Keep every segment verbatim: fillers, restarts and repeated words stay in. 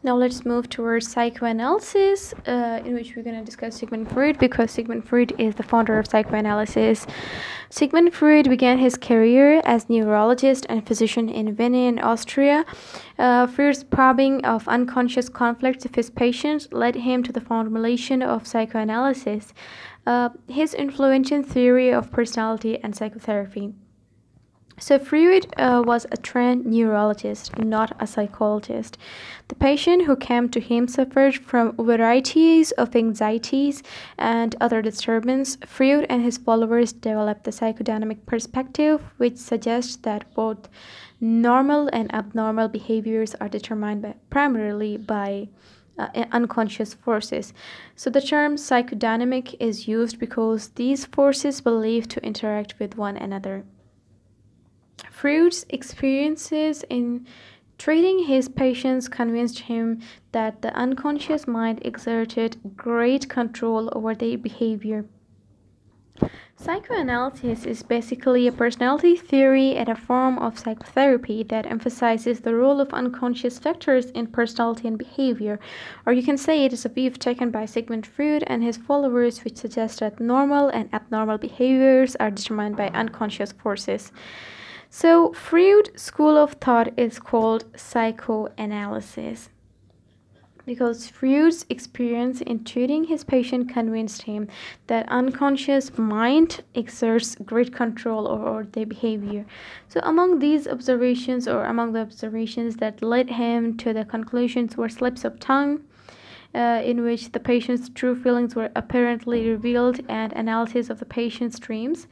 Now let's move towards psychoanalysis, uh, in which we're going to discuss Sigmund Freud, because Sigmund Freud is the founder of psychoanalysis. Sigmund Freud began his career as neurologist and physician in Vienna, Austria. Uh, Freud's probing of unconscious conflicts of his patients led him to the formulation of psychoanalysis, uh, his influential theory of personality and psychotherapy. So Freud uh, was a trained neurologist, not a psychologist. The patient who came to him suffered from varieties of anxieties and other disturbances. Freud and his followers developed the psychodynamic perspective, which suggests that both normal and abnormal behaviors are determined by, primarily by Uh, unconscious forces. So the term psychodynamic is used because these forces believed to interact with one another. Freud's experiences in treating his patients convinced him that the unconscious mind exerted great control over their behavior. Psychoanalysis is basically a personality theory and a form of psychotherapy that emphasizes the role of unconscious factors in personality and behavior. Or you can say it is a view taken by Sigmund Freud and his followers, which suggests that normal and abnormal behaviors are determined by unconscious forces. So Freud's school of thought is called psychoanalysis, because Freud's experience in treating his patient convinced him that unconscious mind exerts great control over their behavior. So among these observations, or among the observations that led him to the conclusions, were slips of tongue, uh, in which the patient's true feelings were apparently revealed, and analysis of the patient's dreams.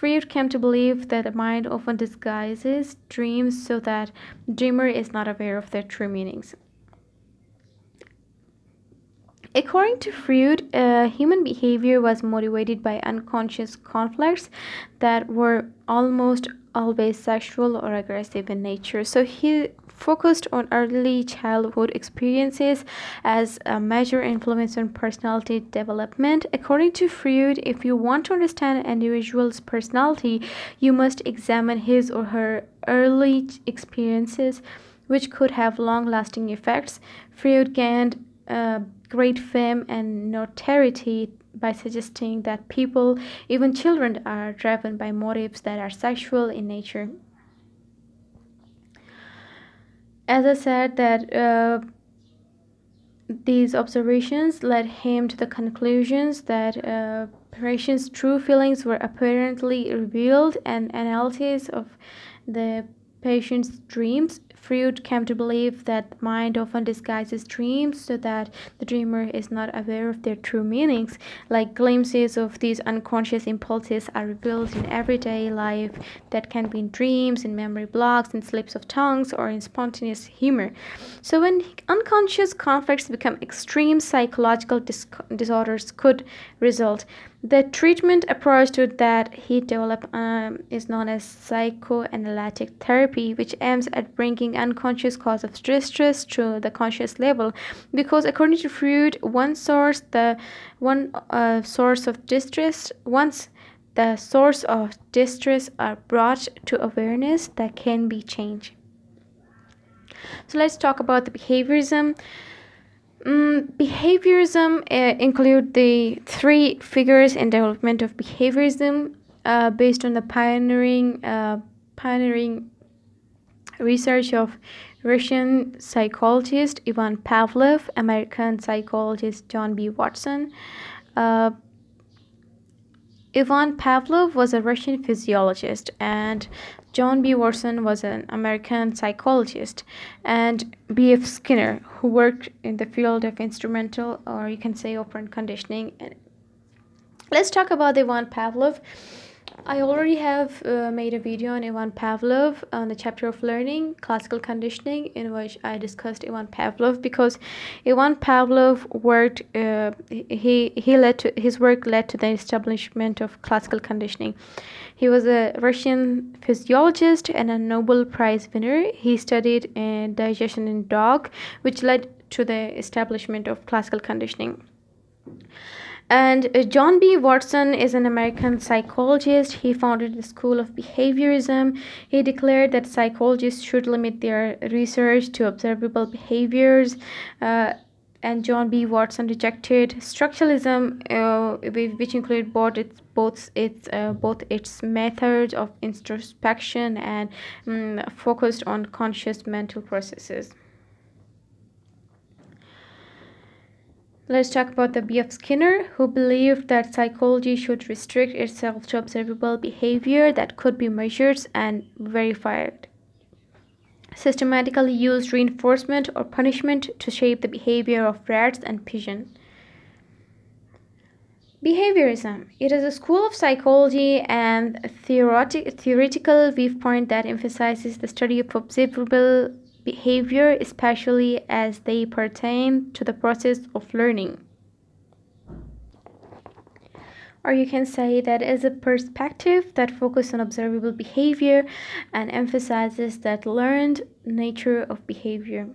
Freud came to believe that the mind often disguises dreams so that the dreamer is not aware of their true meanings. According to Freud, uh, human behavior was motivated by unconscious conflicts that were almost always sexual or aggressive in nature. So he focused on early childhood experiences as a major influence on personality development. According to Freud, if you want to understand an individual's personality, you must examine his or her early experiences, which could have long-lasting effects. Freud gained Uh, great fame and notoriety by suggesting that people, even children, are driven by motives that are sexual in nature. As I said, that uh, these observations led him to the conclusions that uh, patients' true feelings were apparently revealed, and analysis of the patient's dreams. Freud came to believe that the mind often disguises dreams so that the dreamer is not aware of their true meanings. Like glimpses of these unconscious impulses are revealed in everyday life that can be in dreams, in memory blocks, in slips of tongues, or in spontaneous humor. So when unconscious conflicts become extreme, psychological dis disorders could result. The treatment approach to that he developed um, is known as psychoanalytic therapy, which aims at bringing unconscious cause of distress to the conscious level. Because according to Freud, one source, the one uh, source of distress, once the source of distress are brought to awareness, that can be changed. So let's talk about the behaviorism. Mm, behaviorism uh, include the three figures in development of behaviorism, uh, based on the pioneering uh, pioneering research of Russian psychologist Ivan Pavlov, American psychologist John B. Watson. Uh, Ivan Pavlov was a Russian physiologist, and John B. Watson was an American psychologist, and B F Skinner, who worked in the field of instrumental, or you can say operant conditioning. Let's talk about Ivan Pavlov. I already have uh, made a video on Ivan Pavlov on the chapter of learning, classical conditioning, in which I discussed Ivan Pavlov, because Ivan Pavlov worked, uh, he, he led to, his work led to the establishment of classical conditioning. He was a Russian physiologist and a Nobel Prize winner. He studied uh, digestion in dog, which led to the establishment of classical conditioning. And John B. Watson is an American psychologist. He founded the School of Behaviorism. He declared that psychologists should limit their research to observable behaviors. Uh, and John B. Watson rejected structuralism, uh, which included both its both its uh, both its methods of introspection and um, focused on conscious mental processes. Let's talk about the B F Skinner, who believed that psychology should restrict itself to observable behavior that could be measured and verified. Systematically used reinforcement or punishment to shape the behavior of rats and pigeons. Behaviorism. It is a school of psychology and theoretic, theoretical viewpoint that emphasizes the study of observable behavior, especially as they pertain to the process of learning. Or you can say that is a perspective that focuses on observable behavior and emphasizes that learned nature of behavior.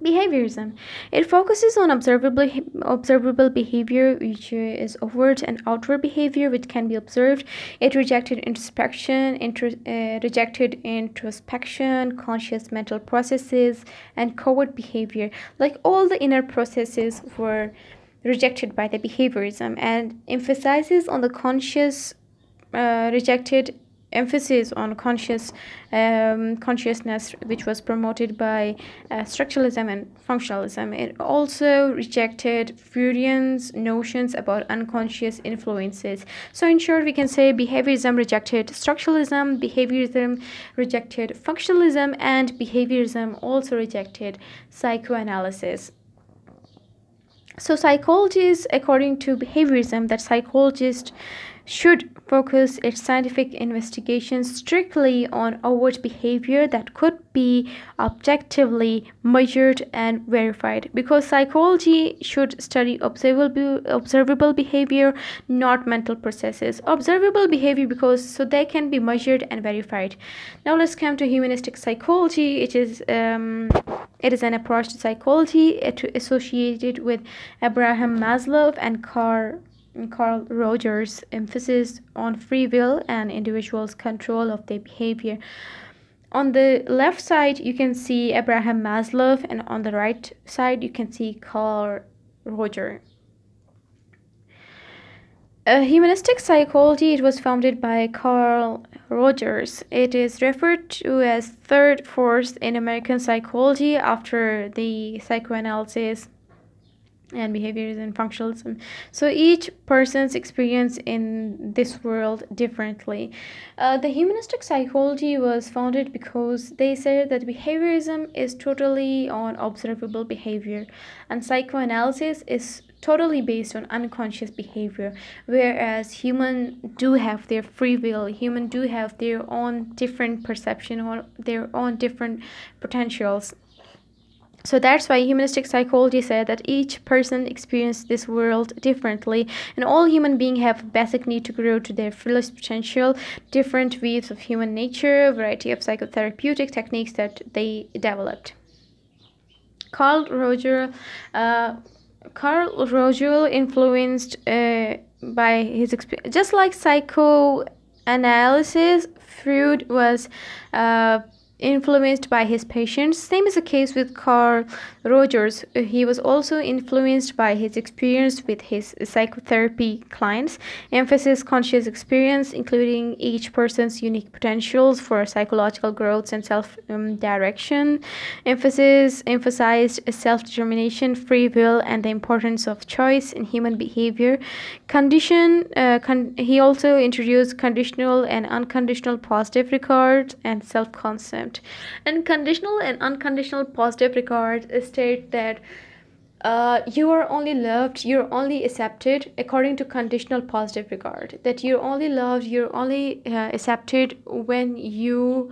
Behaviorism. It focuses on observable, observable behavior, which is overt and outward behavior, which can be observed. It rejected introspection, inter, uh, rejected introspection, conscious mental processes, and covert behavior. Like all the inner processes were rejected by the behaviorism, and emphasizes on the conscious, uh, rejected emphasis on conscious um, consciousness, which was promoted by uh, structuralism and functionalism. It also rejected Freudian's notions about unconscious influences. So in short, we can say behaviorism rejected structuralism, behaviorism rejected functionalism, and behaviorism also rejected psychoanalysis. So psychologists, according to behaviorism, that psychologists should focus its scientific investigation strictly on overt behavior that could be objectively measured and verified, because psychology should study observable observable behavior, not mental processes. Observable behavior, because so they can be measured and verified. Now let's come to humanistic psychology. It is um It is an approach to psychology associated with Abraham Maslow and Carl, Carl Rogers' emphasis on free will and individuals' control of their behavior. On the left side, you can see Abraham Maslow, and on the right side, you can see Carl Rogers. Uh, humanistic psychology, it was founded by Carl Rogers. It is referred to as third force in American psychology after the psychoanalysis and behaviorism and functionalism. So each person's experience in this world differently. Uh, the humanistic psychology was founded because they said that behaviorism is totally on observable behavior and psychoanalysis is totally based on unconscious behavior, whereas humans do have their free will, humans do have their own different perception or their own different potentials. So that's why humanistic psychology said that each person experiences this world differently, and all human beings have basic need to grow to their fullest potential. Different waves of human nature, variety of psychotherapeutic techniques that they developed. Carl Rogers. Uh, Carl Rogers influenced uh, by his experience. Just like psychoanalysis, Freud was uh, influenced by his patients. Same is the case with Carl Rogers. He was also influenced by his experience with his psychotherapy clients. Emphasis conscious experience, including each person's unique potentials for psychological growth and self um, direction. Emphasis emphasized self-determination, free will, and the importance of choice in human behavior. Condition uh, con he also introduced conditional and unconditional positive regard and self-concept. And conditional and unconditional positive regard state that uh, you are only loved, you're only accepted according to conditional positive regard. That you're only loved, you're only uh, accepted when you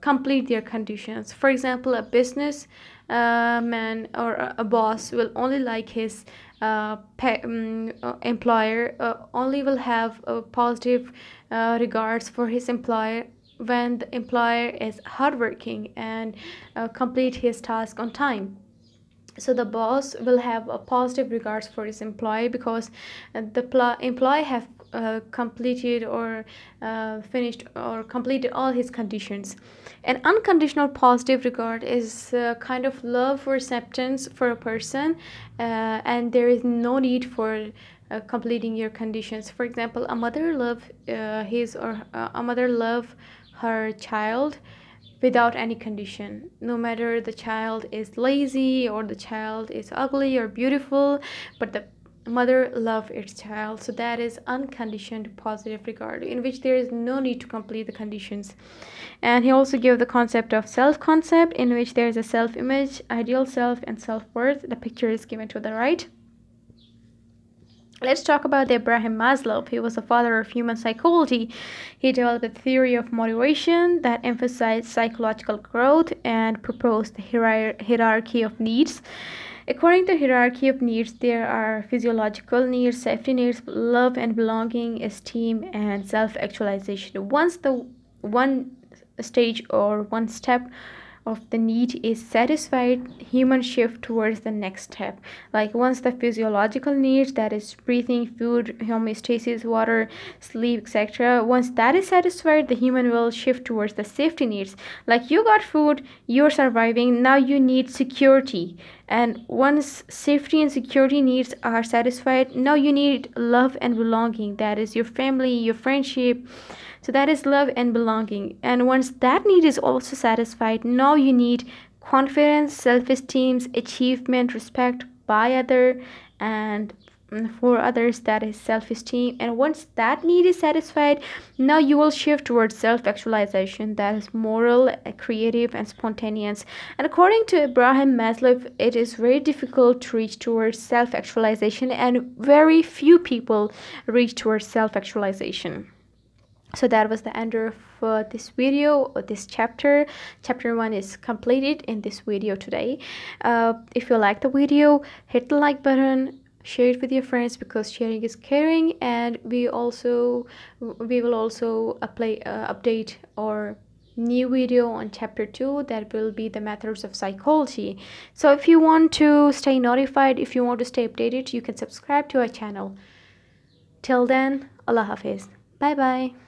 complete their conditions. For example, a business uh, man or a boss will only like his uh, pe um, employer, uh, only will have uh, positive uh, regards for his employer when the employer is hardworking and uh, complete his task on time. So the boss will have a positive regards for his employee because the employee have uh, completed or uh, finished or completed all his conditions. An unconditional positive regard is a kind of love or acceptance for a person, uh, and there is no need for uh, completing your conditions. For example, a mother love uh, his or uh, a mother love her child without any condition, no matter the child is lazy or the child is ugly or beautiful, but the mother loves its child. So that is unconditioned positive regard, in which there is no need to complete the conditions. And he also gave the concept of self-concept, in which there is a self-image, ideal self, and self-worth. The picture is given to the right. Let's talk about Abraham Maslow. He was the father of human psychology. He developed a theory of motivation that emphasized psychological growth and proposed the hierarchy of needs. According to the hierarchy of needs, there are physiological needs, safety needs, love and belonging, esteem, and self-actualization. Once the one stage or one step of the need is satisfied, humans shift towards the next step. Like once the physiological needs, that is breathing, food, homeostasis, water, sleep, et cetera, once that is satisfied, the human will shift towards the safety needs. Like you got food, you're surviving, now you need security. And once safety and security needs are satisfied, now you need love and belonging. That is your family, your friendship. So that is love and belonging. And once that need is also satisfied, now you need confidence, self-esteem, achievement, respect by other and for others. That is self-esteem. And once that need is satisfied, now you will shift towards self-actualization. That is moral, creative, and spontaneous. And according to Abraham Maslow, it is very difficult to reach towards self-actualization, and very few people reach towards self-actualization. So that was the end of uh, this video, or this chapter. Chapter one is completed in this video today. Uh, if you like the video, hit the like button, share it with your friends, because sharing is caring. And we also we will also apply, uh, update our new video on chapter two. That will be the methods of psychology. So if you want to stay notified, if you want to stay updated, you can subscribe to our channel. Till then, Allah Hafiz. Bye bye.